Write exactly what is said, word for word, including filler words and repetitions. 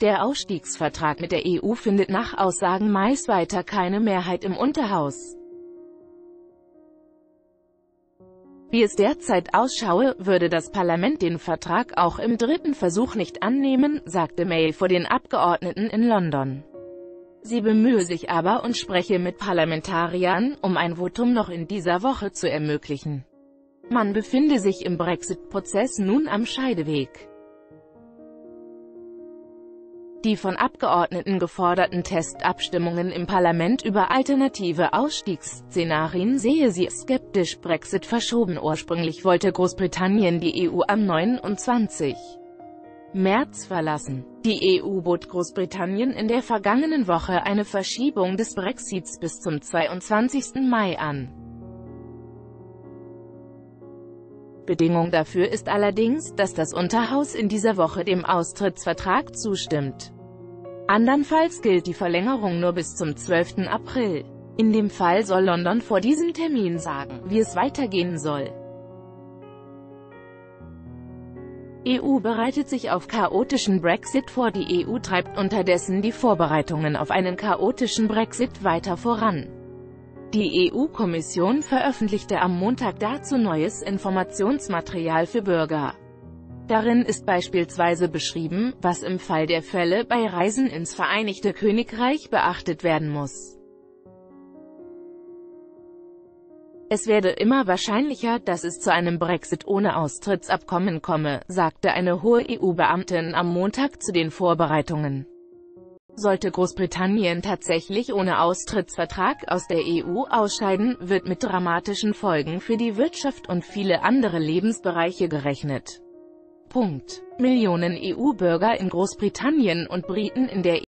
Der Ausstiegsvertrag mit der E U findet nach Aussagen Mays weiter keine Mehrheit im Unterhaus. Wie es derzeit ausschaue, würde das Parlament den Vertrag auch im dritten Versuch nicht annehmen, sagte May vor den Abgeordneten in London. Sie bemühe sich aber und spreche mit Parlamentariern, um ein Votum noch in dieser Woche zu ermöglichen. Man befinde sich im Brexit-Prozess nun am Scheideweg. Die von Abgeordneten geforderten Testabstimmungen im Parlament über alternative Ausstiegsszenarien sehe sie skeptisch. Brexit verschoben. Ursprünglich wollte Großbritannien die E U am neunundzwanzigsten März verlassen. Die E U bot Großbritannien in der vergangenen Woche eine Verschiebung des Brexits bis zum zweiundzwanzigsten Mai an. Bedingung dafür ist allerdings, dass das Unterhaus in dieser Woche dem Austrittsvertrag zustimmt. Andernfalls gilt die Verlängerung nur bis zum zwölften April. In dem Fall soll London vor diesem Termin sagen, wie es weitergehen soll. E U bereitet sich auf chaotischen Brexit vor. Die E U treibt unterdessen die Vorbereitungen auf einen chaotischen Brexit weiter voran. Die E U-Kommission veröffentlichte am Montag dazu neues Informationsmaterial für Bürger. Darin ist beispielsweise beschrieben, was im Fall der Fälle bei Reisen ins Vereinigte Königreich beachtet werden muss. Es werde immer wahrscheinlicher, dass es zu einem Brexit ohne Austrittsabkommen komme, sagte eine hohe E U-Beamtin am Montag zu den Vorbereitungen. Sollte Großbritannien tatsächlich ohne Austrittsvertrag aus der E U ausscheiden, wird mit dramatischen Folgen für die Wirtschaft und viele andere Lebensbereiche gerechnet. Punkt. Millionen E U-Bürger in Großbritannien und Briten in der E U